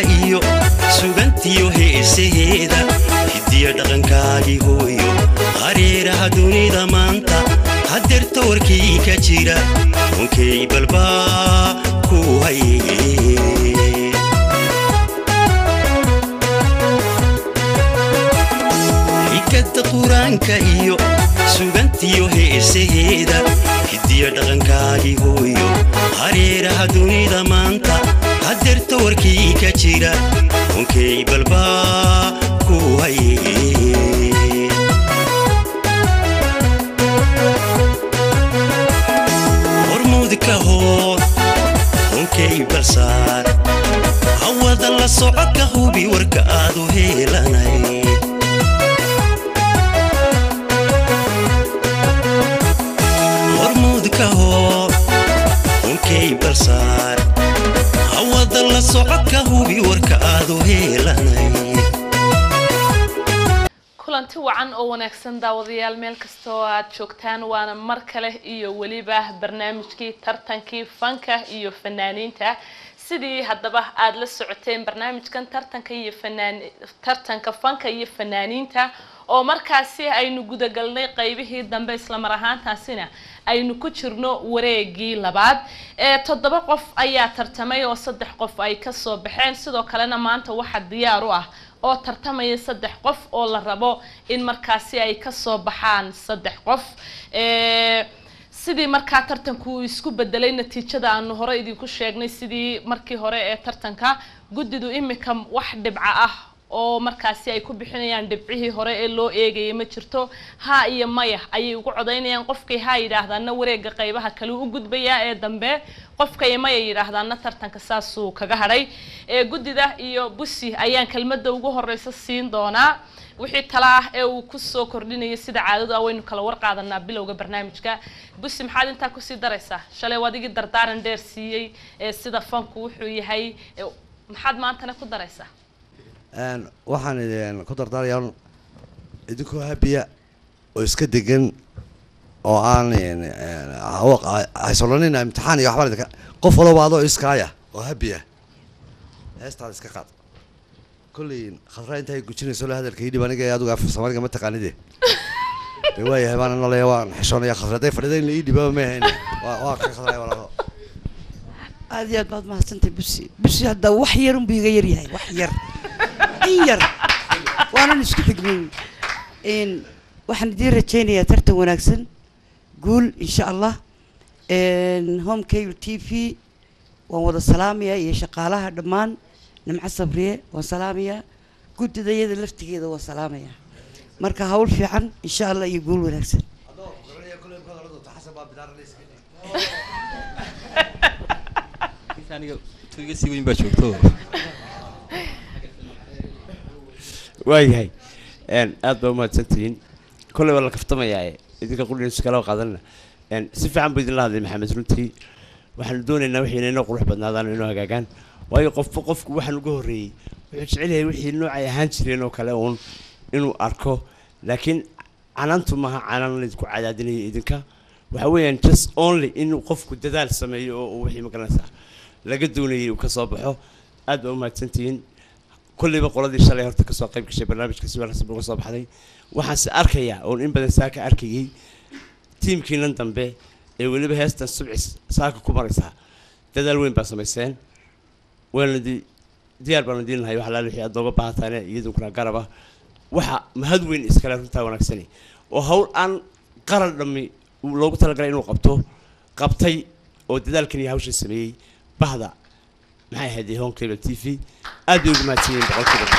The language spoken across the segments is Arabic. iyo sugantiyo heeseeda hidiyo dhaqankaagi hooyo hareeraha dunida maanta hadirto warkii ka jira onkay balba ku hayee ikata quraanka iyo sugantiyo heeseeda hidiyo dhaqankaagi hooyo hareeraha dunida maanta hadirto warkii ka jira onkay balba ku hayee كي بسار عوض الله صعد كهوبي وركاده هيلاني هرمود كهو كي بسار عوض الله صعد كهوبي وركاده هيلاني كلنتي وعن أو نكسن داوديال ملك استوى شوكتان وأنا مركله إيو وليبه برنامجكي ترتنكي فنكه إيو فنانين تا سدي هدبه عدل الساعتين برنامج كان ترتنكي فنان ترتنك فنكه إيو فنانين تا أو مركزي أي نجود قلنا قيبه دم بإسلام رهان تاسنا أي نكشرنا ورقي لبعض تضبع قف أي ترتمي وصدق قف أي كسر بحين صدق كلنا ما أنت واحد دياروه oo tartamay saddex qof oo la rabo in markaasi ay ka soo baxaan saddex qof sidii marka tartanku isku bedelay natiijada aan hore idinku sheegnay sidii markii hore ee tartanka guddidu imika wax dhibca ah oo markaasi ay ku bixinayaan dhibcihii hore ee loo eegay ma jirto ha iyo maya ayay ugu codeynayaan qofkii ha yiraahdana wareega qaybaha kale u gudbaya ee dambe qofka yimay yiraahdana tartanka saasu kaga haray ee guddida iyo busi ayaan kalmada ugu horeysa siin doona wixii tala ah ee uu ku soo kordhinayay sida caadada waynu kala warqaadanaa bilowga barnaamijka busi maxaad inta ku sii dareysaa shalay waad iga dardaaran dheersiiyay ee sida fanku wuxuu yahay maxaad maanta ku dareysaa أنا واحد القدر دار يوم يدكو هبية ويسكدجن أو أنا يعني هو هيصلونين امتحان يحاول ذكاء قفلوا بعضه يسكاية وهبية هست على سكاقات كل خطرة أنت يقولين يسولف هذا الكيدي بني جاي أدو قاف السمارة جمت تقاني دي بيويه هبان الله يوان حشون يا خطرة ده فردين اللي يدي بقى ما هنا واقع خطرة ولا هو هذه بعض ما حسنت بس هذا وحير بيغير يعني وحير ير وانا نسكت قبل إن واحد ندير تاني ترتم ونكسن قول إن شاء الله إن هم كيو تي في ووضع سلامية يشقالها دمان نمع الصبرية وسلامية قلت ده يد لفت كده وسلامية مركا هول في عن إن شاء الله يقول ونكسن وياي أن أدوم السنتين كل ولا كفتما ياي إذا كقولين سكلا وقعدنا أن سيف عم بيد الله هذا محمد رنتي وحن دون إنه وحين إنه قروح بدنا ذان إنه هجان ويقف قف وحن جوري ويشعله وحين إنه عيانش لإنه كلاون إنه أركو لكن أنا أنتم ما أنا اللي تكو عددني إذنك وحوي أن just only إنه قف كددال سمي ووحين مكان ساعة لقدوني وكصباحه أدوم السنتين كل بقولاتي شلي هرتك الساقيب كشيء برنامج كسبنا نسبنا صباح هذي وحس أركيا أو إن بدنا ساك أركيجي تيم كنا نتنبه اللي بهست السبع ساك كبار يسها تدل وين بس مثلاً وين دي ديار بندين هاي وحلال الحياة ضوجة بعض ثانية يدوكنا قربة وح مهدوين إسكالات تاونا كسني وهول أن قرر لما لو بتلا قرينه قبته قبتي وتدل كني هوش السمي بهذا معي هدي هون كيلو تيفي أدوب ماتين بعكرة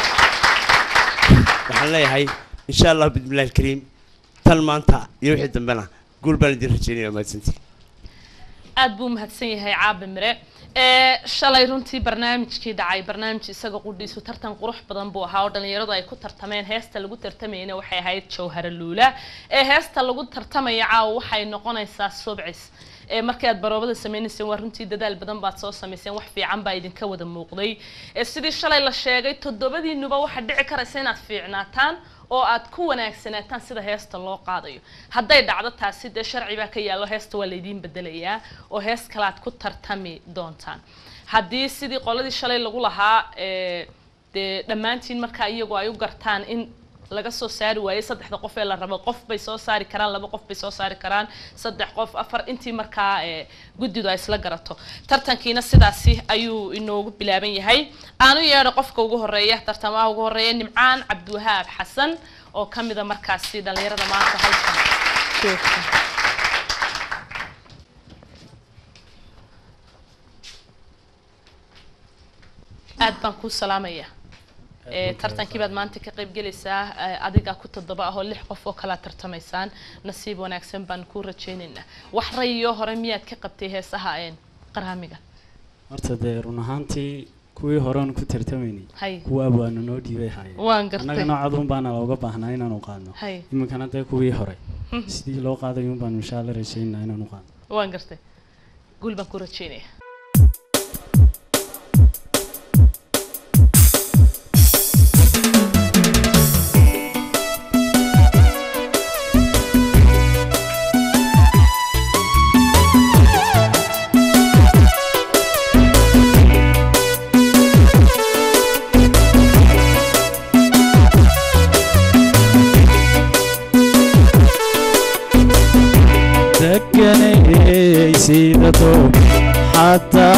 وحنا هاي إن شاء الله بإذن الله الكريم تلمانتا يروح دمنا قول بندير رجيني ما تنتي أدوم هتسيني هاي عاب مرة شلي رنتي برنامج كي دعاي برنامج سجق قديس وترتن قروح بدن بوها ودن يرضى يكون ترتمين هست اللي قد ترتمين وحي هاي تشوهر الأولى هست اللي قد ترتمي عاو وحي نقنا يساس سبعس markaad baroobada sameynaysan warintii dadaal badan baad soo sameeyeen wax fiican baa idinka wada muuqday sidii shalay la sheegay toddobadiinuba waxa dhici karaysa inaad fiicnaataan oo aad ku wanaagsanaataan sida heesta loo qaadayo haday dhacdo taasi sida sharciga ka yaalo heesta waa la idin bedelayaa oo hees kale aad ku tartami doontaan هدي سيدي قلدي شلي لغولها دمانتين مركاية وعيو قرطان إن لقصو سعر وعي صدح دقوف إلا ربا قف بيسو سعر كران لبا قف بيسو سعر كران صدح قف أفر إنتي مركا قدي دو عيس لقرطو ترتان كينا سيداسي أيو إنو بلابين يهي آنو يارا قفك وقوه الرئيه ترتماه وقوه الرئيه نمعان عبدوهاب حسن أو كم إذا مركا سيدا ليرا دمانتو هايشان شكرا أدبا كل سلام إياه ترتان كي بعد ما أنت كقريب جلسة أديك كنت الضباء هو اللي حقف وكلا ترتمي سان نصيب ونكسب بنكور تشيننا وحريه هرميات كقبتيه سهائن قراميجا مرتدى رنهانتي كوي هران كترتميني كوا بانو ديري هاي أنا كنا عضون بنا لوجا بهنا إنا نقالنا إما كانت كوي هراي سدي لوجا هذا يوم بنشال رشينا إنا نقال وانقرت قول بنكور تشيني سيدتو حتى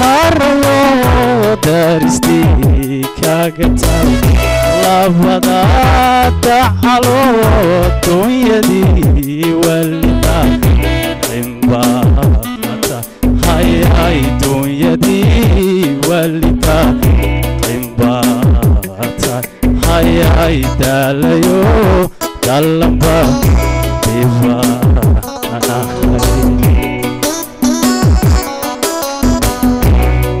مروا درستي كاغتر لفظا تحلو الدنيا دي والدا انباطة هاي هاي الدنيا دي والدا انباطة هاي هاي داليو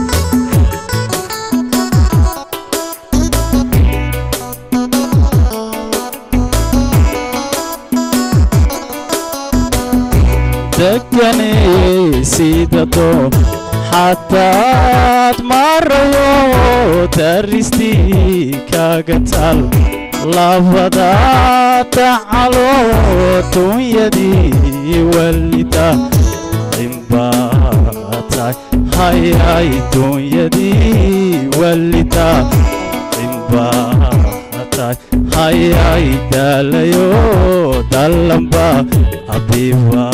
دالنبا بيبا دكني سيدتو حتى مروا درستي كاغتال لفظا تعالوا الدنيا دي والدا انباطة هاي هاي الدنيا دي والدا انباطة هاي هاي داليو دالنبا حبيبا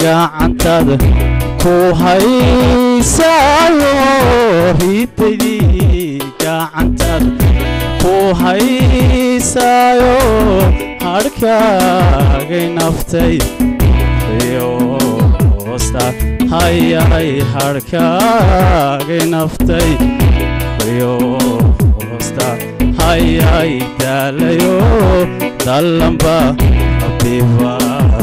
gacantada ku haysayo hidaydi gacantada ku haysayo harkaaga naftay iyo hosta hay hay harkaaga naftay iyo hosta hay hay dalayo dalamba abiba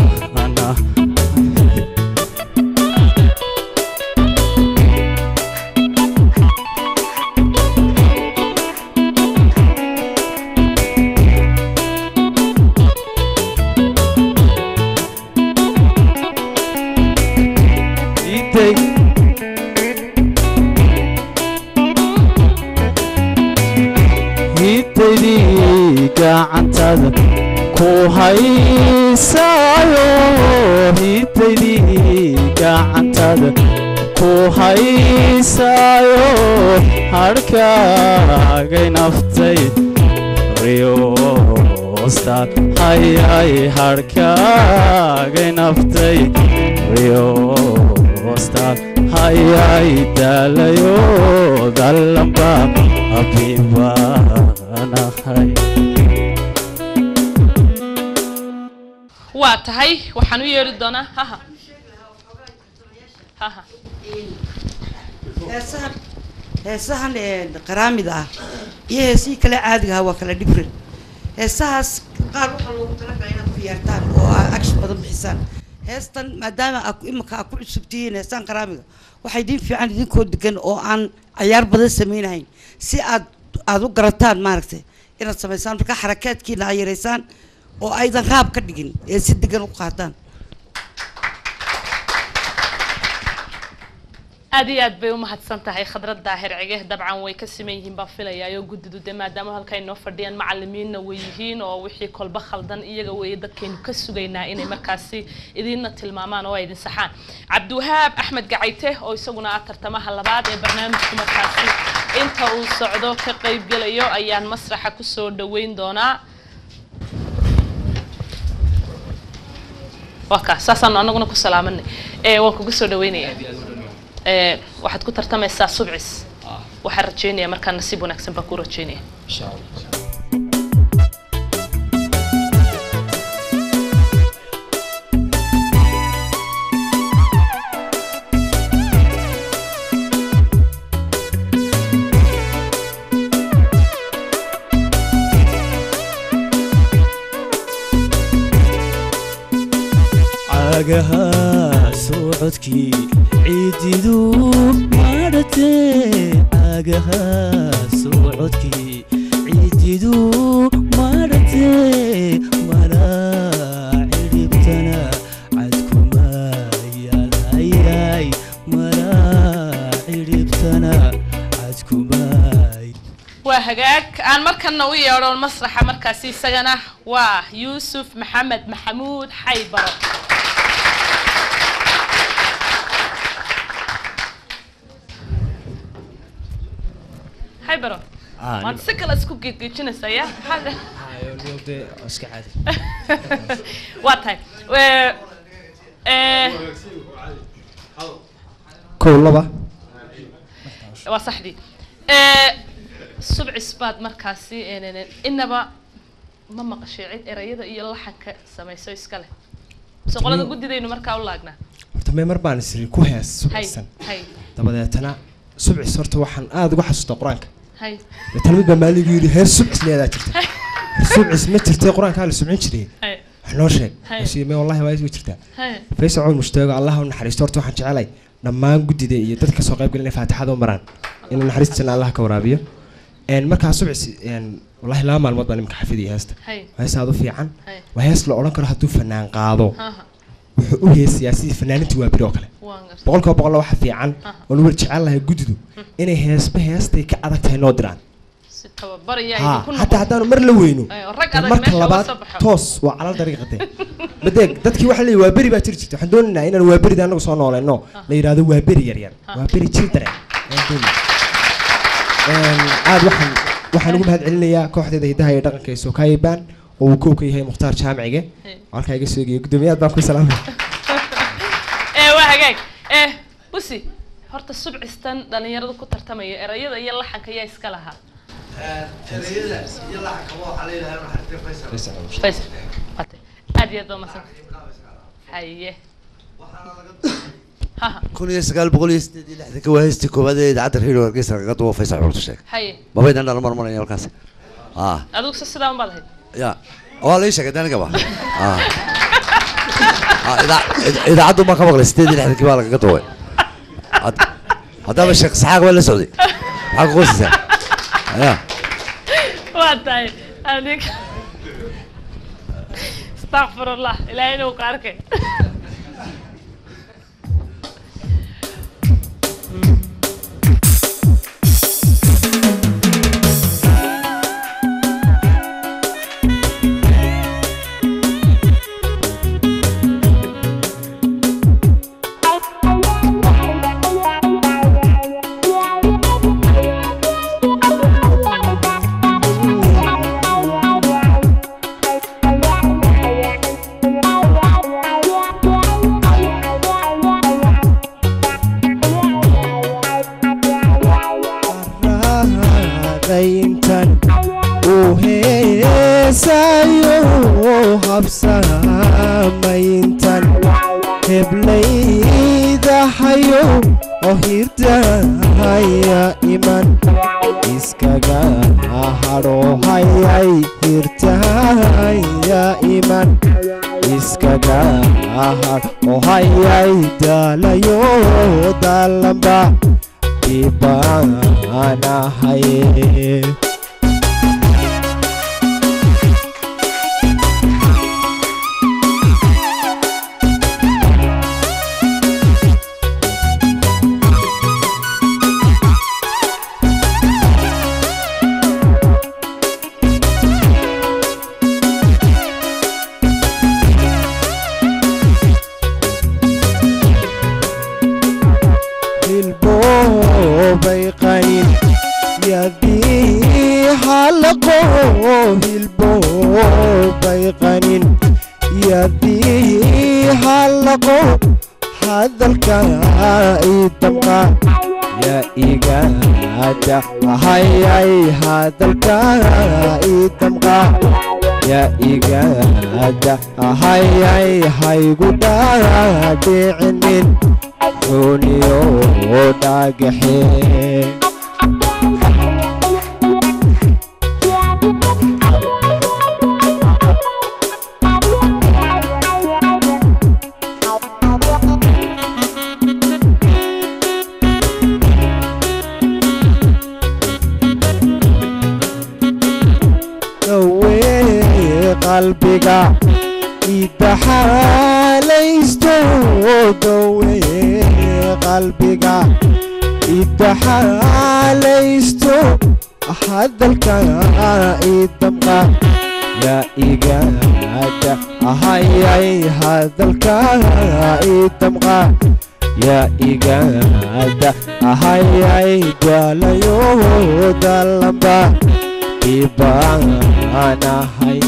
harkaaga naftay riyoosta hay hay harkaaga naftay riyoosta hay hay dalayo dalamba abiba ana hay waa tahay waxaan u yeeri doonaa ha هسه قراميدا إيه سي كلا عادها وكلا ديفرن هسه قارو حلو تلقينا في يرتان وأكش بدم حسان هستن ما دام أكو إمك أكو سبتين هسه قراميدا وحيدين في عندي كود جن أو عن عيار بدل سمين هين سي أدو قرطان ماركته إن السميسان بكا حركات كنا عيريسان oo aydan raab ka dhigin ee si degan u qaadaan أديات بيوم هتصنت هاي خضرة ظاهر عجيه طبعا ويكسمينهم بفلا يايو جددوا دم دم هالكاين نفردين معلمين ويهين ووحي كل بخلدن إيجا ويدكين كسوجينا إن مركزي إذن التلمامان وايد سحان عبدوهاب أحمد قعيته أو يسوقنا أترتمها لبعض برنامج مركزي أنت والصعدو كقريب جليو أيان مسرح كسر دوين دونا وكا ساسا أنا قلنا كسلامني وكو كسر دويني واحد كتر تم الساعة سبعس وحرت جيني مركان نسيبه نكسب بكورة جيني إن شاء الله. عاجها سوعدكي عيد دوب مرتين عاجها سوعدكي عيد دوب مرتين ولا عرفتنا عدكم يا الهياي ولا عرفتنا عدكم وهجاك أنا مركنا ويا رول مسرح مركزي سجنه ويوسف محمد محمود حيبر حيبرو ما تسكر اسكوب كيتشنا سيا حاجة اليوم ده اسكع عادي واضح كل بقى وصحدي سبع سبات مركزي إنبا ماما قشيعت إريدة يلا حك سميسو يسكله سقولنا جودي ده إنه مركز أولاقنا تمام أربعة سري كويس سبع سن طب ده تنا سبع صرت وحن أذ وحش تقرانك. هاي. التلميذ بمالي يقولي هاي سبع سنين لا ترتاح. سبع سنين ترتاح قرانك على سبعين شري. هاي. إحنا شري. هاي. بس يمين والله ما يجي ترتاح. هاي. فيس عون مشتاق الله ونحريس صرت وحن شعلي. لما نجدد يتذكر صغير قلنا فاتح هذا مران. إن نحريس سنا الله كورابية. إن مركها سبع إن والله لا ما الموضوع نمك حفيدي هست. هاي. هست هذا في عن. هاي. وهست لو قرانك راح تفنان قاضو. وهي السياسية فنانة وبروكلة. بقول كوا بقول واحد في عن ونورج على هاي جددو. إنه هيس بهيس تيك عادك هنودران. ها حتى هذا مر لوينه. مرك اللبات توس وعلى طريقته. بدك دتك واحد اللي وابري بترجت. حدولنا إن الوابري ده أنا وصلنا على إنه ليه هذا وابري يريان. وابري تشيلتره. عاد واحد نقول هاد عليا كوحدة ده هاي دقن كيسو كايبان. وكوكي هي مختار شامعجة، أركي يجلس يقدميات باكو سلام. واحد جاك، بسي، هرت السبع استن ده نيردو كتر تمية، رياضة يلا حكي يا إسكالها. رياضة يلا حكوا عليها أنا حرفي فيصل. فيصل. قطع. أدي هذا مثلا. هيه. ها. كل يسكال بقول يستدي لحدك وهستك وبدأ يدعتر هيلو ورقيس رقطوا فيصل عرضشك. هيه. ببيت أنا المرمر أنا والكاس. أدوك السلام بالهيد. يا والله إيش كده أنا كمان إذا عدوا ما كمان الاستدي نحن كمان قطوي هذا مش شخص حاجة ولا سعودي حاجة غصة يا واتعي أنيك استغفر الله إلهي لو كارك بيقاني يبي حلقه بالبو بيقاني يبي حلقه هذا الكائن تبقى يا إيجاد هاي هذا الكائن تبقى يا إيجاد هاي هاي قدرة بعين دنيو ناجحين قلبك إذا حاليست دوي قلبك إذا حاليست أحد الكائد تبقى يا إيجاد هاي هذا الكائد تبقى يا إيجاد هاي جال يود اللمبة إبان أنا هاي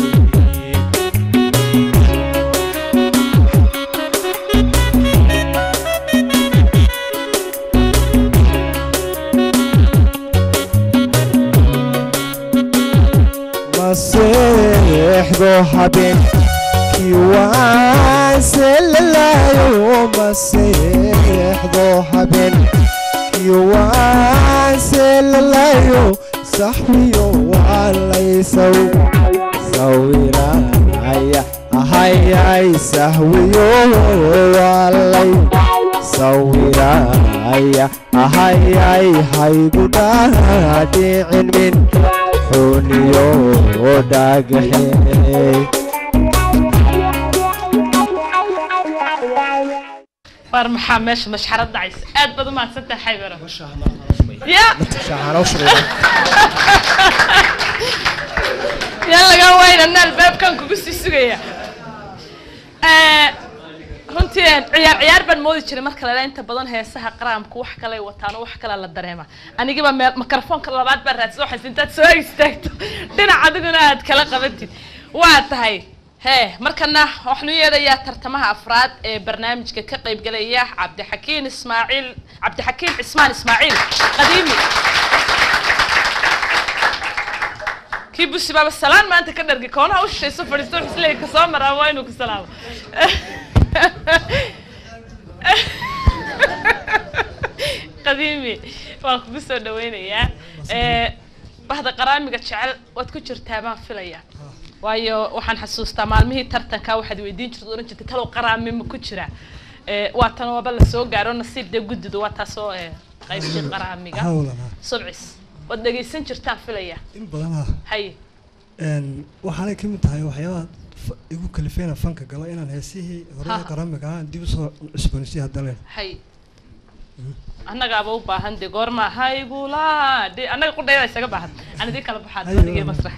مسيح ذهبين يواصل اليوم مسيح ذهبين يواصل اليوم صحبي والله يسوي سوي رايح هاي سهوي والله سوي رايح هاي هاي قدراتي من حونيو وداقحي فرمحة مش حرد عيس قد بدو ما تصدق حيبرة مش شعر وشري يلا قوينا أن الباب كان كوكسي سوية runtii ciyaar ban moodi jiray marka la inta badan heesaha qaraamku wax kale wataan wax kale la dareema aniga ba mikrofoonka labaad ba raadso xasintaad soo istaagto dhinaca adiguna aad kala qabatid waa tahay he markana waxnu yeedaya tartamaha afraad ee barnaamijka ka qayb galaya Cabdi Xakiin Ismaan qadiimi kibusi baba salaan maanta ka dhargi koona u shayso fadhiisto isla ka soo maraa waa inuu ku salaamo قديمي وقبسوا دوينة يا بعد قرامي قد شعل وتكشر تابان فيليا وياه وحن حسوس تمام هي ترتكا واحد ويدين شردون جت تلو قرامي مكشرة وقتنا وبل سوق قارون نصير ده جدد وقتاسو قيس قرامي قا سبعس ودقي سنشر تاب فيليا إمبلا هاي وحنا كم تهاي وحياة يقول كلفينا فانك قال إن هسيه غرام كرامك عن دي بس إسبانسي هذا هاي أنا جابوا بحند قرما هاي يقولا دي أنا قلت ده يسقى بحد أنا دي كلام بحد دي مسرح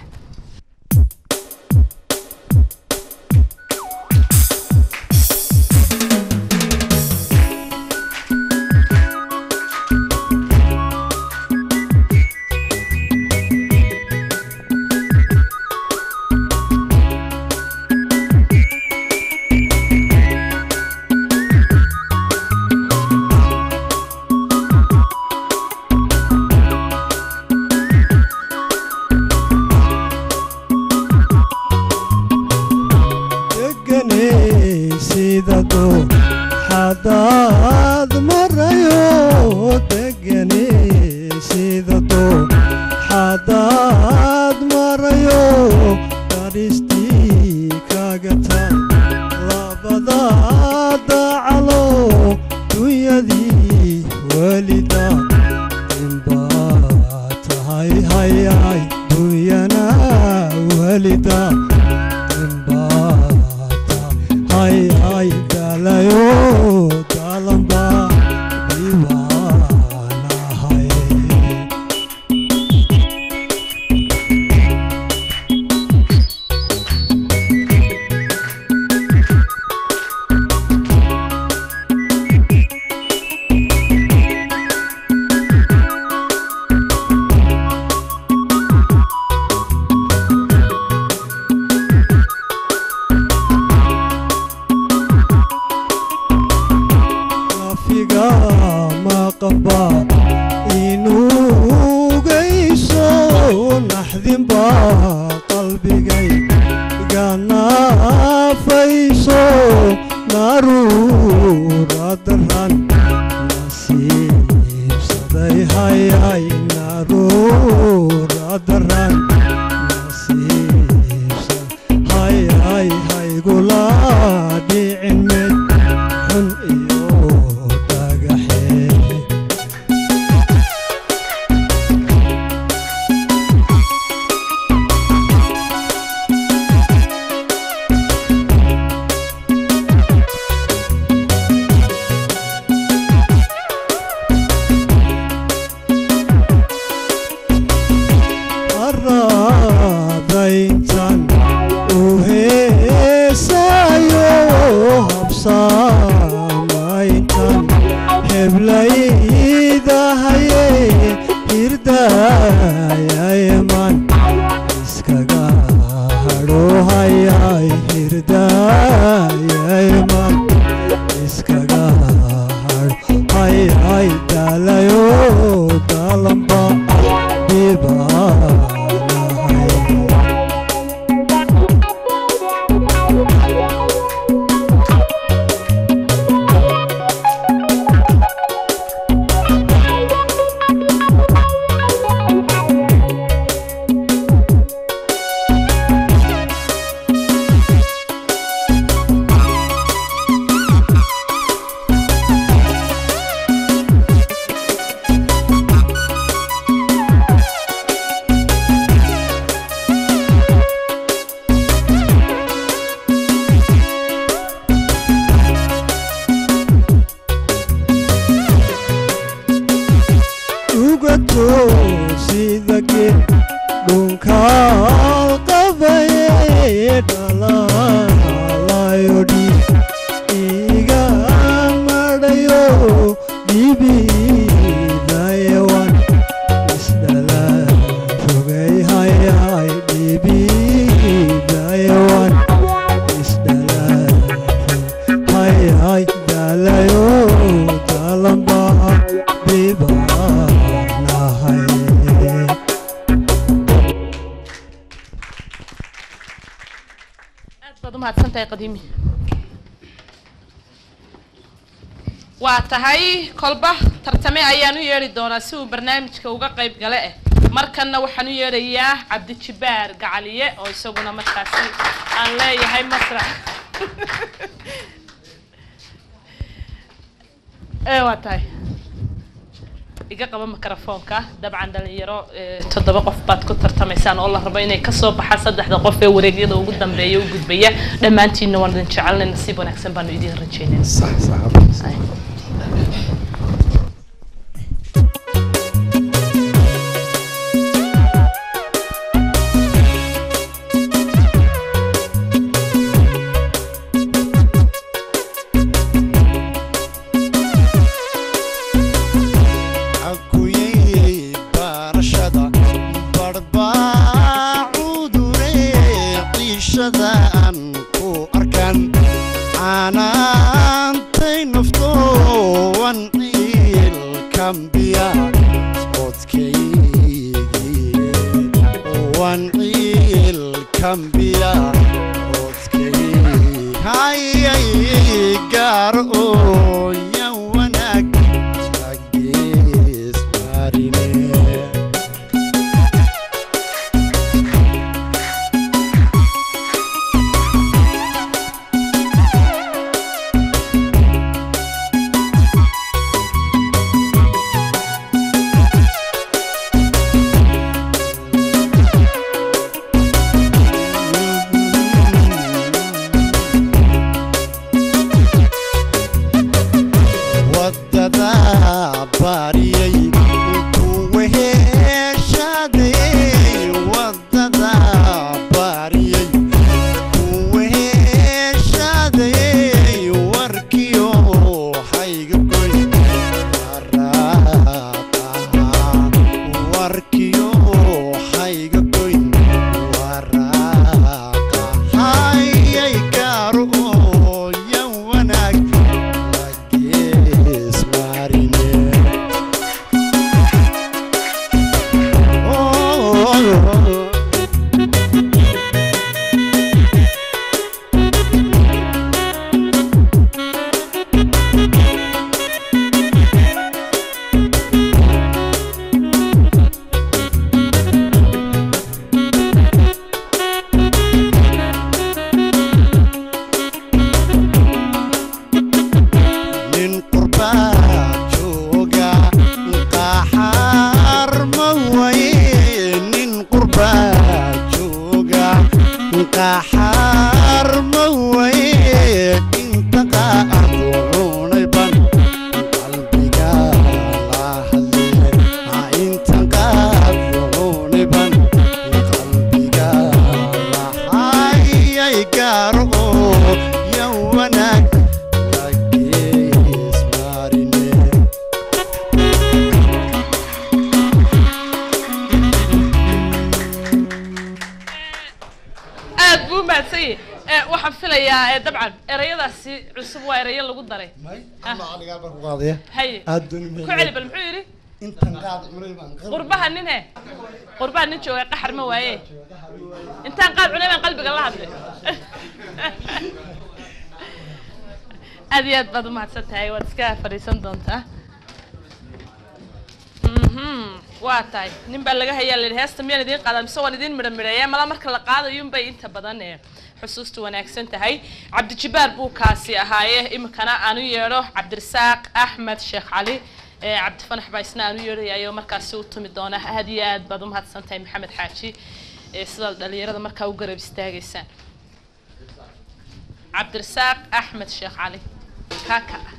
qalbigay gana fayso naru radran nasib saday hay hay naru radran nasib hay hay hay guladi imad hun iyo tagaxee kolba tartame ayaan u yeeri doonaa si uu barnaamijka uga qayb gale ah markana waxaan u yeerayaa Cabdi Jibaar Gacaliye oo isaguna markaasi aan leeyahay masrax ee watay iga qaba mikrofoonka dabcan dhalinyaro 7 qof baad ku tartamaysaan oo la rabo inay ka soo baxaan 3 qof ee wareegyada ugu dambeeyay u gudbaya dhamaantiina waan idin jecelnahay nasiib wanaagsan baan idin rajaynaa sax waxaan filayaa dabcan erayadaas cusub waa erayo lagu daray may ama aniga barku qaadaya aadun ku cilib al muxuu yiri intan qaad cunay baan qurbaha nin jooga qaxar ma waaye intan qaad cunay baan qalbiga la hadlay adiyaad bad ma hadsataa wad iska fariisan doontaa واتاي نمبلغها هي اللي هست مين الدين قدام سوى الدين مرمرية ملا مركل القاعدة يوم بينت بدنه حسوست وناكسنت هاي عبد الجبار بوكاسي هاي إمكانه أنو يروح عبد الرساق أحمد شيخ علي عبد الفنح بايسنا أنو يروح يوم مركز سوت مدونه هديات بدم هتسنتي محمد حاشي صدق اللي يرد مركز وقرب استاجسان عبد الرساق أحمد شيخ علي كاكا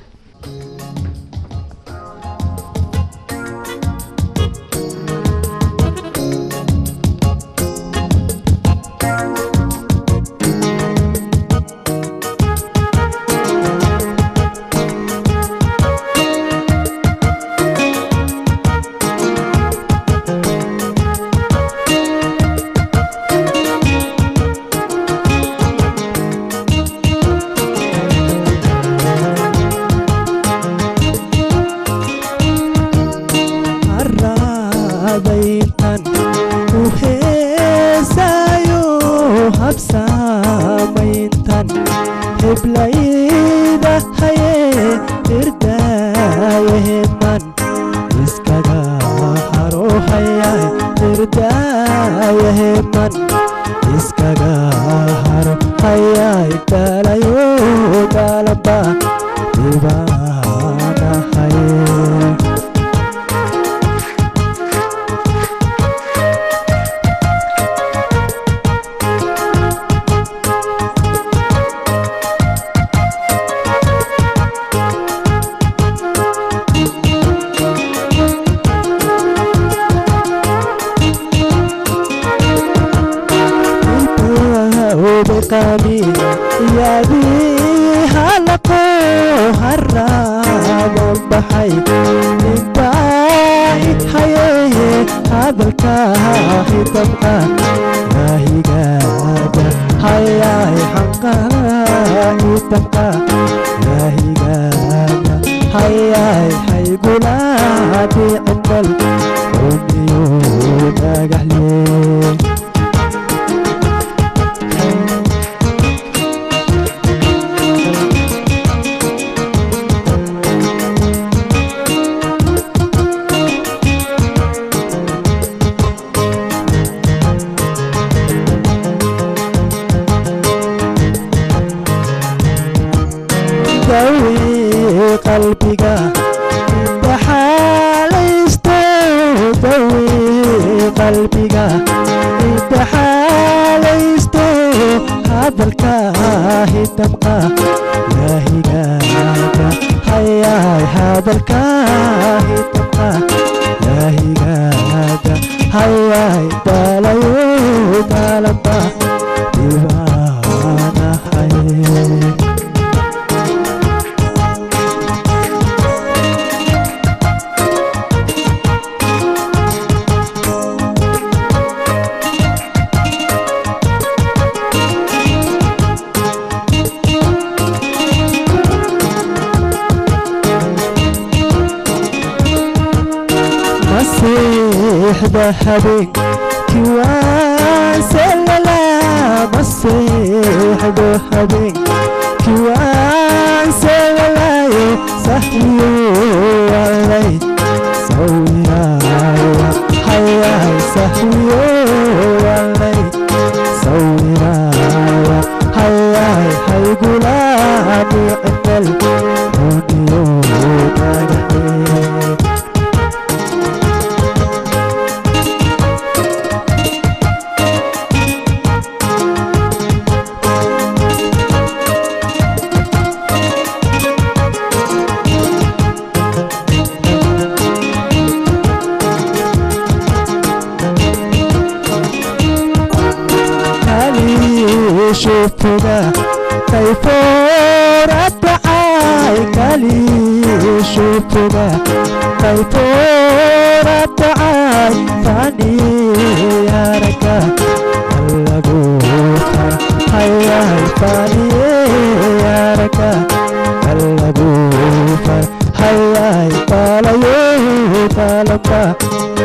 لك وانا حي.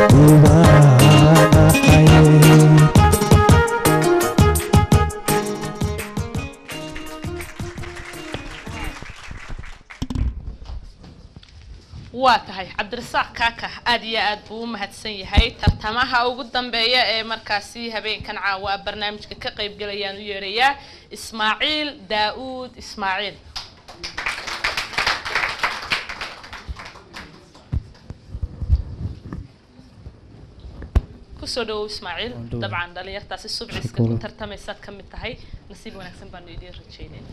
واتهاي عبد الرزاق كاكا ادي اد بو مهدسن yahay tartamaha ugu dambeeya ee markaasi habeenkan caawa barnaamijka ka qayb galayaan u yeeraya Ismaaciil Daawud Ismaaciil. كسودو إسماعيل طبعا دليل يرتاسي الصبح يسكتون ترتمي سات كم التهي نسيب ونحسن بانو يدير رجينين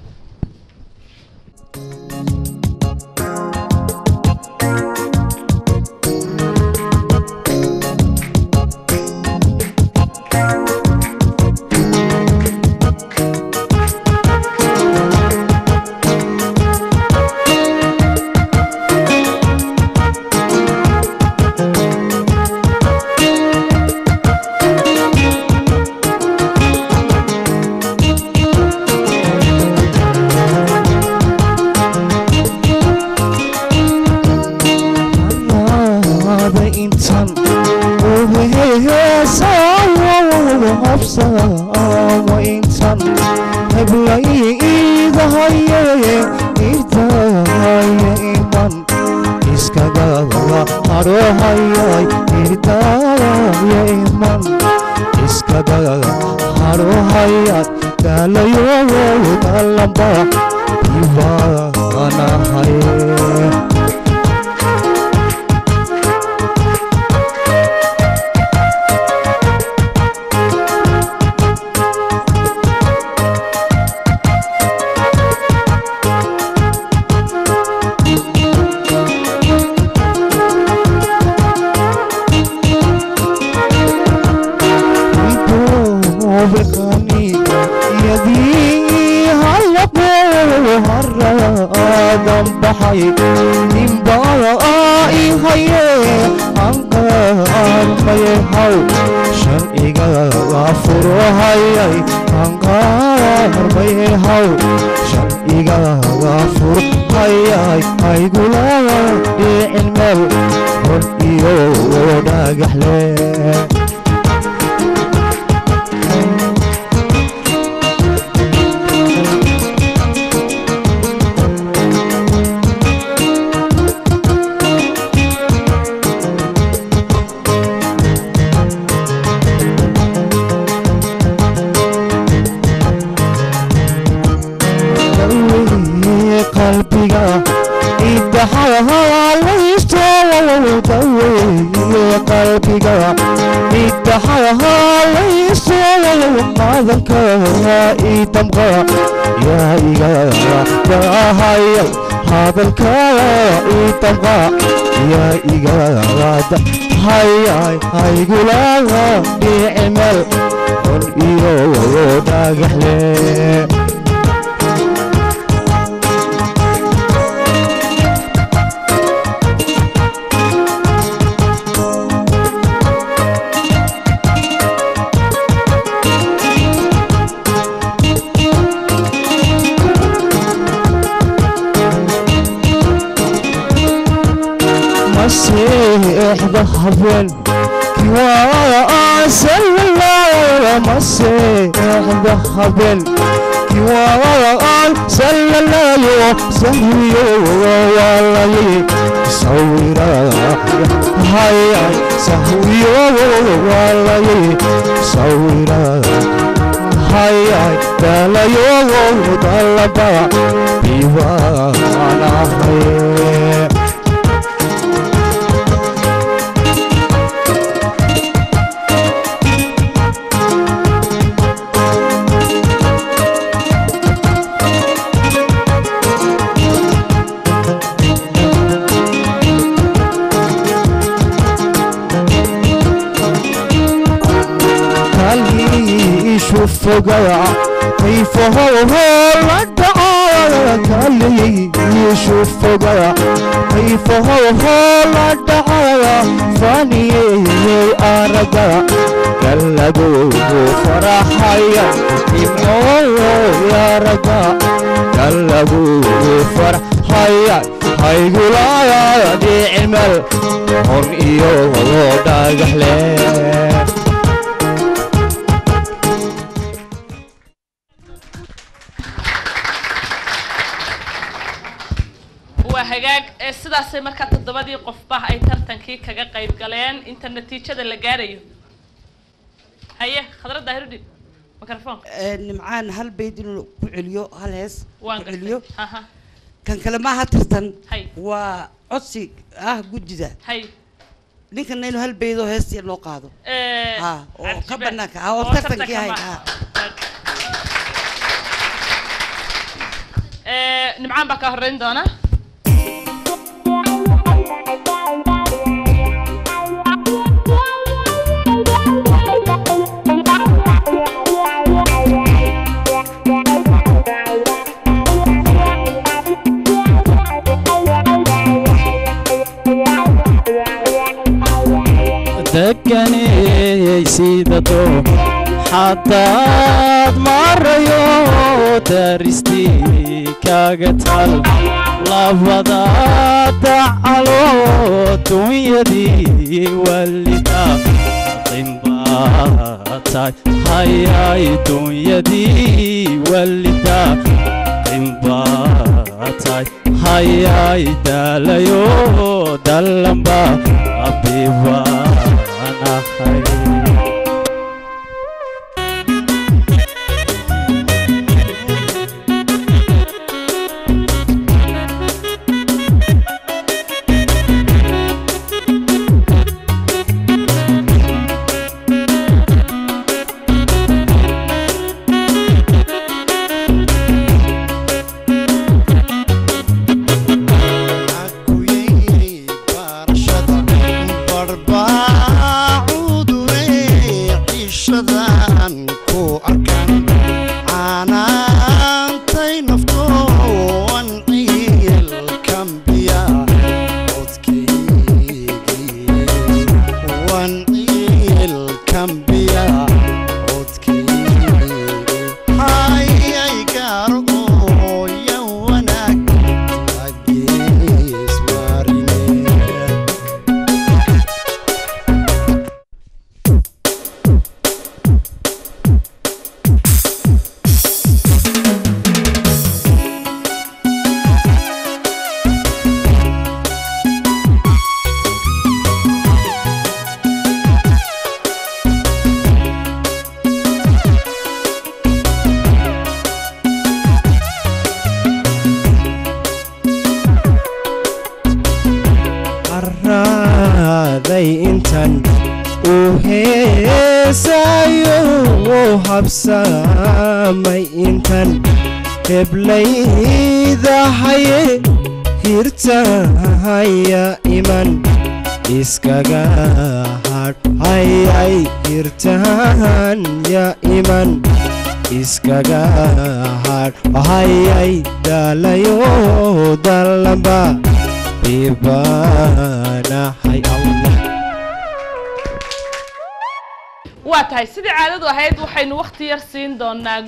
هيقول يا دي عمل هون إيو وضع حلال وهاجاك السيدة سمكة الضبادي قفبها أي ترتنكي كجاك قيد قليان إنترنتي كذا اللي جاريه هيه خضرة دهيردي ميكروفون اللي معانا هالبيدين كعليو هالهس كعليو كان كلامها ترتن وعصي جود جدا لكن نيلو هالبيدو هس يلو قاضو وقبلناك وترتنكي هاي نمعان بقى هرين دونا دكني سيدتو حتى مريو ترستي كاغتال لفظا تعالو تويدي والتا تنباتاي هاي تويدي والتا تنباتاي هاي داليو دالمبا أبيبا أنا هاي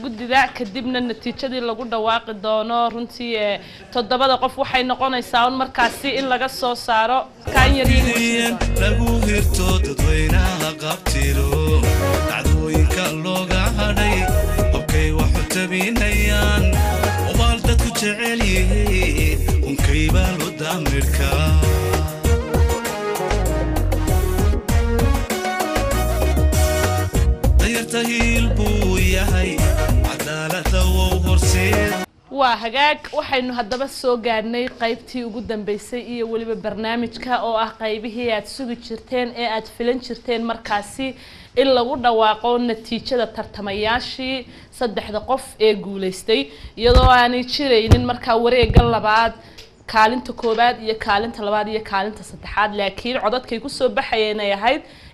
guddi daa kadibna natiijadii lagu dhawaaqi doono runtii todobada qof waxay noqonaysaa in markaasi in laga soo saaro kan yariyeen lagu hirto dadweynaha qabtiro dadweyinka looga hadhay okay waxa tabinayaan walaal dadku jecel yihiin un kayba loo daamirka تهيل بويا هاي عدالة وورسيد وهاجاك وحين هدبة سوغاني قايبتي وجودن بيسي ولي برنامج كا أو أقايبي هي أتسوق شرتين إيه أتفلن شرتين مركزي إلا ودا واقعون نتيجة ترتمياشي صدق دقف إيه جولستي يضواني شرين المركز وري قلب بعد كالنت كوباد يا كالنت لباد يا كالنت صدحاد لكن عدد كيكوسو بحينا يهيد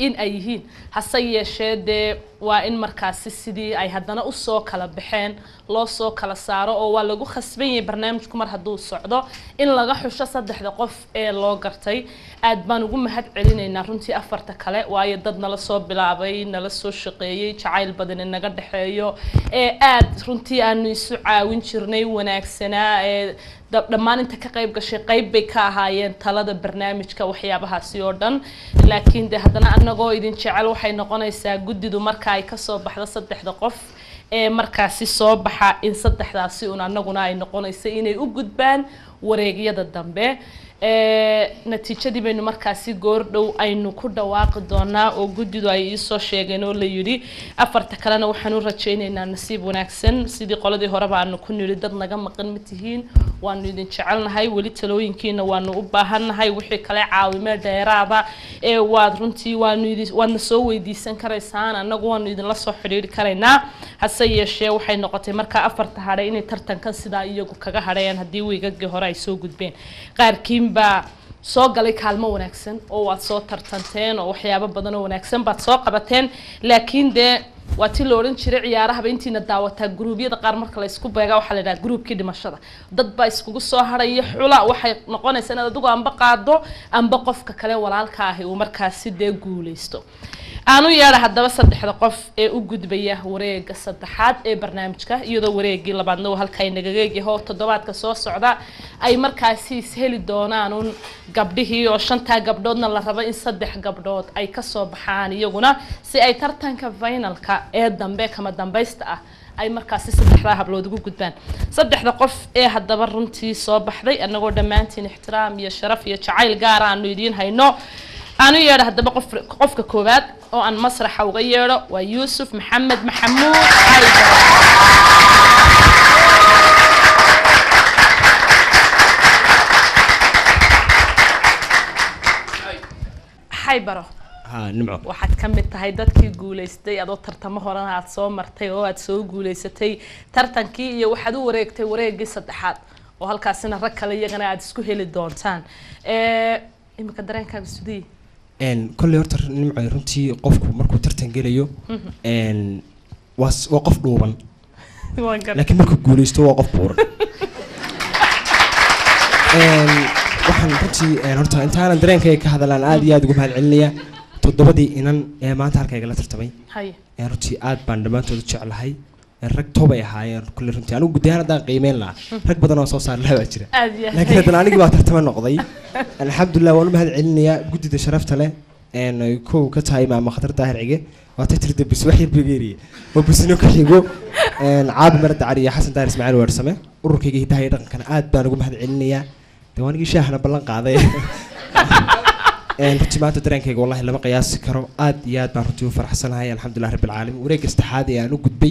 إن أيهين حسية شدة وإن مركز السدي أي هدنا السوق على بحين لا سوق على سعره أو لجو خصبين برنامجكم هدول الصعدة إن لجح الشخص ده قف لاجرتي أدبان وقوم هاد علينا نرنتي أفرت كلا ويددنا للصوب بلعبين للصوش شقية شعيل بدن إن جد حياه أد رنتي أنه يسوع وينشرني وناكسنا لما أنت كقيب قشي قيب بكاهين ثلاثة برنامج كوحيا بها سيوردن لكن ده هدنا أنا قايدين شعيل وحين قنايسة جددوا مركز ay ka soo baxda saddexda qof ee markaasi soo baxa in saddexdaasi una anaguna ay noqonayso inay u gudbaan wareegyada dambe ee natiijadii baynu markaasi goor dhow aynu ku dhawaaqi doonaa oo guddidu ay ii soo sheegeen oo la yiri afarta kalena waxaan u rajaynaynaa nasiib wanaagsan sidii qoladii hore baanu ku niri dad naga maqan ma tihiin waanu idin jecelnahay wali talooyinkiina waanu u baahannahay wixii kale caawimo dheeraada ee waad runtii waanu soo weydiisan karaysaan anagu waanu idin la soo xiriiri karaynaa hase yeeshee waxay noqotay marka afarta haray inay tartankan sidaa iyagu kaga harayaan haddii weegagii hore ay soo gudbeen qaarkiin ba soo galay kaalmo wanaagsan oo waad soo tartanteen oo waxyaabo badan oo wanaagsan baad soo qabateen laakiin de waati la oran jiray ciyaaraha intiina daawata gruubyada qaar marka la isku beega waxa la yiraahdaa gruubkii dhimashada dad baa iskugu soo haray xula waxay noqonaysaa in adigu anba qaado anba qofka kale walaalka ah oo markaasi de guuleysto aanu yeedha haddaba saddexda qof ee u gudbaya wareegga saddexaad ee barnaamijka iyadoo wareeggii labaadna oo halka ay nagaga yahay toddobaadka soo socda ay markaasi is heli doonaan un gabdhihii oo shanta gabdhoodna la rabo in saddex gabdhood ay ka soo baxaan iyaguna si ay tartanka finalka ee dambe kama dambaysta ah ay markaasi saddexda hablood ugu gudbaan saddexda qof ee haddaba runtii soo baxday annagoo dhammaantiin ixtiraam iyo sharaf iyo jacayl gaar ah aanu idiin hayno أنا يا رح دبقة قف كوبات أو عن مصر حوغيرة ويوسف محمد محمود عايدة حيبره ها نمعه واحد كم التهيدات كجوليستي أدو ترتم هرنا عطسو مرتي أو عطسو جوليستي ترتنكي يوحدو وريكتي وريك جسد حد وهالكاسين الركلة يجنا عدسكو هيل دونتان إما كدرين كان سودي and كل يوتر نمعي رنتي قفكو مركو ترتنجيليو and واس وقف دوبان لكن مركو جوليستو وقف بور and وحن رنتي هرتا أنت أنا درين كي كهذا لان عادي أدقو بهالعلية تضبطي إنن ما تعرف كي قلت ترتبي هاي رنتي عاد باندمات وتشي على هاي الرك توبة هاي كل رنتي أنا قدينا ده قيمين لا رك بدنا نصوص على لا بتشري لكن هذا أنا جبت ترتمن نقضي الحمد لله وأنا بهالعلية قديت شرفت له إنه يكون كتاعي مع مخاطر طاهر عجى وتترد بسوحي بجيري وبسنوك حجو إن عاد مرت عريا حسن طاهر اسماعيل ورسمه ورك يجي ده يدق كان عاد بنا نقوم بهالعلية تواني جي شاحنا بلنق عضي إن رتي ما تدرينك والله لما قياس كرو عاد ياد ما رتيو فرح سنة هاي الحمد لله رب العالمين وريك استحادي أنا قد بي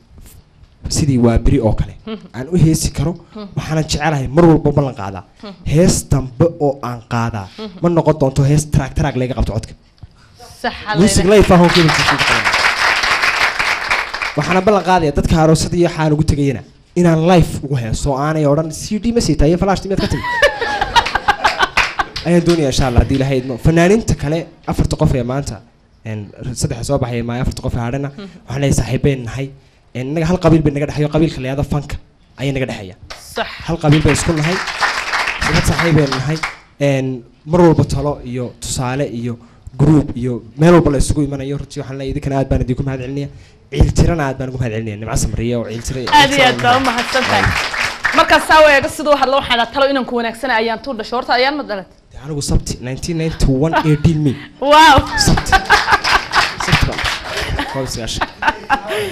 سيدي وابري أوكله أنا وهي سكروا وحنا نشعرها مرور ببلغ قاعدة هيس تنبؤ عن قاعدة من نقطة أنتو هيس تراك لقى قطعتك وسقلا يفهم كل شيء وحنا بلغ قاعدة تذكروا سيدي حالو قلت جينا إن اللايف وهي سو أنا يوران سيدي مسيت هي فلاش تميت كتير أي الدنيا إن شاء الله دي لهيد فنانين تكله أفرت قفية مانتا إن صدق حسابه هي ما أفرت قفية عارنا وحنا يسحبين هاي إن نجح القبيل بين نجح حيو قبيل خلي هذا فانك أي نجح حيا صح هالقبيل بس كل هاي نجح صحيح بين هاي إن مرور بطلوا يو تصالة يو جروب يو مهلوا بالسقوي من يورتيو حنا يدك نعد بنا ديكم هذا علنية عيلتنا نعد بنا ديكم هذا علنية نمعسم ريا وعيلتنا أدي الدم هالسنة مركز سوي قصدوا هاللو حنا تلو إنهم كونك سنة أيام طول الشهور أيام مدلت أنا وصبت 1991 18 مي واو صبت خالص يا شيخ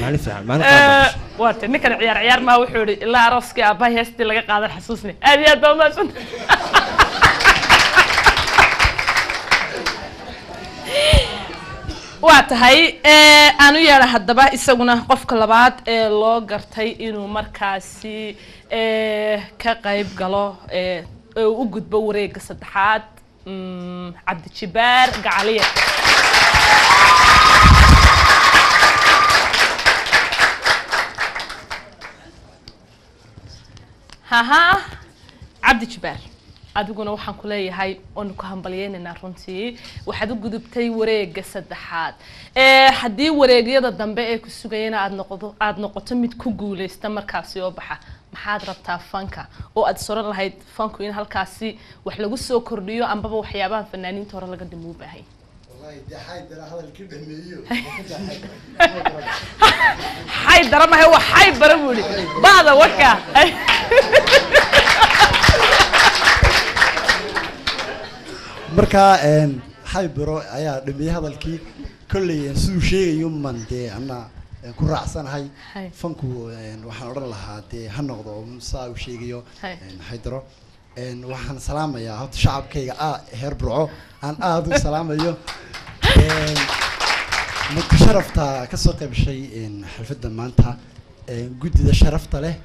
ما نفهم ما نقدرش وقت انك عيار عيار ما وحوري الا راسك اباي هستي لغا قاده حسوسني ادي ادبا ما سنت واتهاي أنا يا رح الدباء يسوونه قف كل بعض لاجرتي إنه مركزي كقريب جلا وجود بوريق صدحات عبد الشبار قعليه هاها عبد الشبار أدوجنا وحن كلي هاي أنكم بليين النارونتي وحدو جذبتي ورق جسد حاد حدي ورق يدا دنباء كسجينا عد نقطة متكوجول استمر كاسيو بحه محاضرة تافنكا أو أتصور لهاي فانكو إن هالكاسي وحلقوا سو كرديو أم بابا وحيابان فنانين ترى لقد مو بهاي والله دي حي درا هذا الكلب مليون حي درا ما هو حي برمولي بعد وكا مركا إن حيبرو أيا دمي هذا الكي كل ينسوشي يوم من ده أنا كل رأسان هاي فانكو إن وحنا الله ده هنقضوا مساوشي يو إن حيدرو إن وحنا سلام يا هاد شعب كي هربرو عن آدو سلام يو متشرفتا كسوق بشيء إن حلف الدمانتها جود إذا شرفت له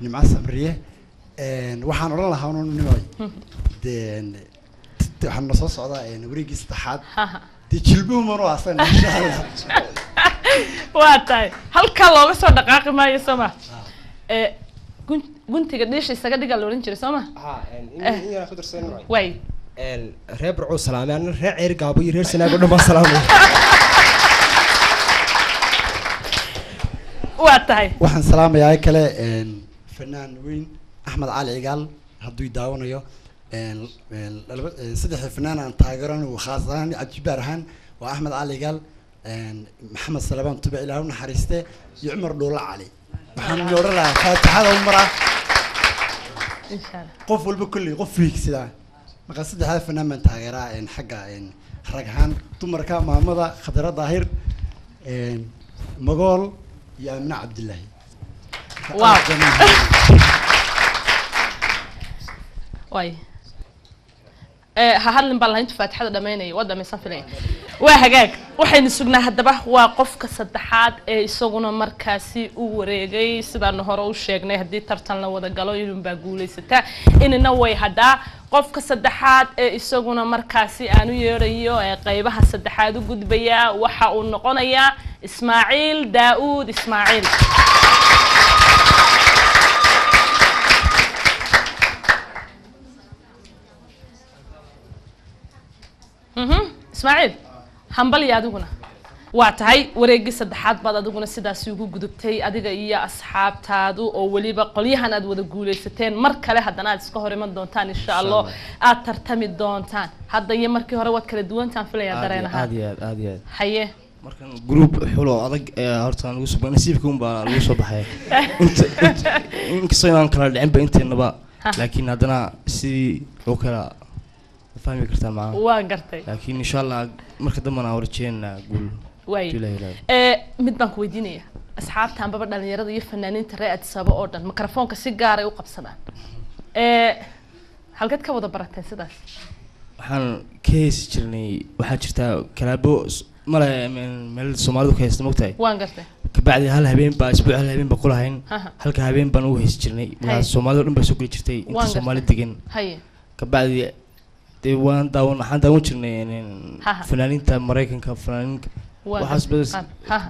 نمع سمرية إن وحنا الله هون نوي دين وحنا صوص عضاء نوريك استحاد تجلبوه مرة أصلاً إن شاء الله واتاي هل كلا بس دقائق ما يسمع كنت قديش استقدر قالوا لين شو سمع إني أنا خدر سنة وين الربع وسلام يعني الرعير قابي رير سنة قلنا ما سلام واتاي وحن سلام يا كله فنان وين أحمد علي قال هدوي داون وياه سدح الفنان عن طاقران وخاصان عجبارهان وأحمد علي قال محمد صلبان طبع لهم حريسته يعمر دور علي محمد دور الله فاتح هذا المرة إن شاء الله قفل بكل قفيك سدا مقصد هذا الفنان من طاقران حقا إن حرقهان ثم ركاب محمد خضر ظاهر مقول يا من عبد الله واو واي ههادلن بان lahayn fataxada dhameynay wada misan filay waa hagaag waxaynu sugnaa hadaba waa qofka saddexaad ee isaguna markaasi u wareegay sidaan hore u sheegnay hadii tartan la wada galo inuu baa guuleysata inna way hada qofka saddexaad ee isaguna markaasi aanu yeerayo ee qaybaha saddexaad u gudbaya waxa uu noqonayaa Ismaaciil Daawud Ismaaciil إسماعيل حنبل يا دوغنا واتهاي وريق صدحات بعد دوغنا سداسي ugu gudubtay adiga iyo asxaabtaadu oo waliba qolyahan aad wada guuleysteen mar kale hadana aad iska hor iman doontaan insha Allah aad tartami doontaan hadda iyo markii hore wad kala duwantaan filaya dareenaha aad haye markan group xulo adag hortaan ugu suban nasiibka uun baa lagu soo baxay inkiisayaan kala dhicin ba inteynaba laakiin hadana si oo kala فاهمي كرتان معاه. وان كرتي. لكن إن شاء الله مركز دمنا أورجينا قول. وين. مدبان كويدينية. أصحاب تام ببرد اللي يرضي فنانين ترى أتسابق أوردن. ميكروفون كسيجارة وقبسنا. هل قد كوضب برتين سداس؟ حن كيس شرني واحد شرته كلابو مرة من السمارة كيس مقطعي. وان كرتي. بعد هل هبين بأسبوع هل هبين بقولها هين. هل كهبين بنو هيس شرني. السمارة نبى سوق شرتي. وان كرتي. السمارة تجين. هي. كبعد وأنا داون شنين فنانين تاع مريكان كفنانين وحسب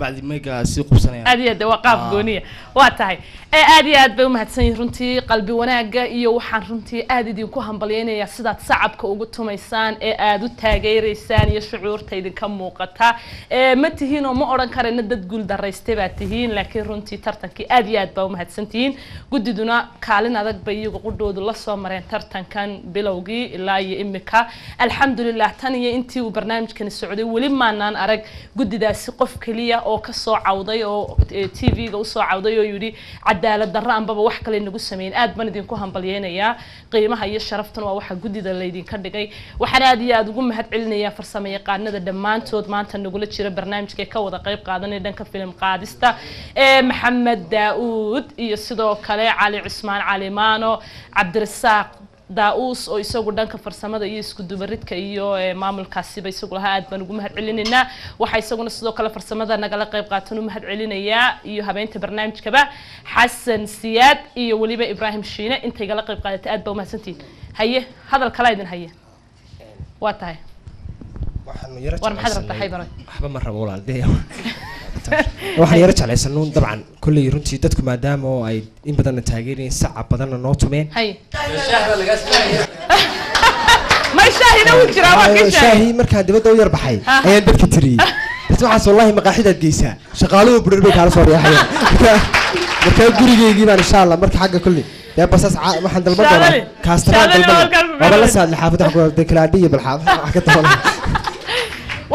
بعد ما يجا سيقو سنة هذه دواقف جونية واتهاي هذه بيوم هتسني رنتي قلبي وناجا يو حن رنتي هذه دي كوهم بليانة يا صدق صعب كوجتهم إنسان هذا التغيير إنسان يشعور تيد كم وقتها متهين وما أرن كارن ندد جول درست بعتهين لكن رنتي ترتنك هذه بيوم هتسنتين جددنا كالن هذا بيجو قدود الله صامرين ترتن كان بلوجي لا يمكها الحمد لله تانية أنتي وبرنامج كان السعودي ولما نان أرق guddidaas qof kaliya oo ka soo cawday oo TV-ga u soo cawday oo yiri cadaalad darro aan baba wax kale nagu sameeyeen aad baan idin ku hambalyeynaya qiimaha iyo sharaftan waa waxa guddida leedin ka dhigay waxaan aad iyo aad ugu mahad celinaya farsamayaqaanada dhamaantood maanta nagu la jira barnaamijka ka wada qayb qaadanay dhanka film qaadista maxamed daawud iyo sidoo kale cali usmaan calimaano cabdirasaaq داوس أو يسوق دانك فرسمة يسكت بريدك أيه معمل كاسبة يسوق لها أدب نقوم هالعلينا وحيسوقنا صدق على فرسمة ده نقل قيب قاتنهم هالعلينا يا يهابين تبرنامج كبا حسن سياد إيه وليبة إبراهيم شينا أنت قال قيب قات أدب وما سنتين هيه هذا الكلايدن هيه واتعي ورم حضرت حيبرة أحب مرة والله دي waxaan yar jeclaysannayn dabcan kulli runtii dadku maadaama oo ay in badan taageereen sacab badan noo tumeen hay shahada laga sameeyay ma shahina uu jiraa waa ka shahi marka dibadda u yar baxay ayaa dadka tiri dadku waxaan wallahi maqaaxidaad geysaa shaqaaluhu burbur ka soo riyaxayaan marka gurigeeygi baan insha Allah marka xagga kulli yaa basas waxaan dalban doonaa kaastaraan dalban wala saad xaafada xagga kalaadiye bal xaafada wax ka taban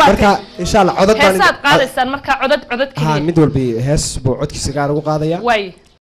marka insha Allah codad baan hees aad qaadaysan marka codad kaliya mid walba hees buu codkiisa gaar ugu qaadaya way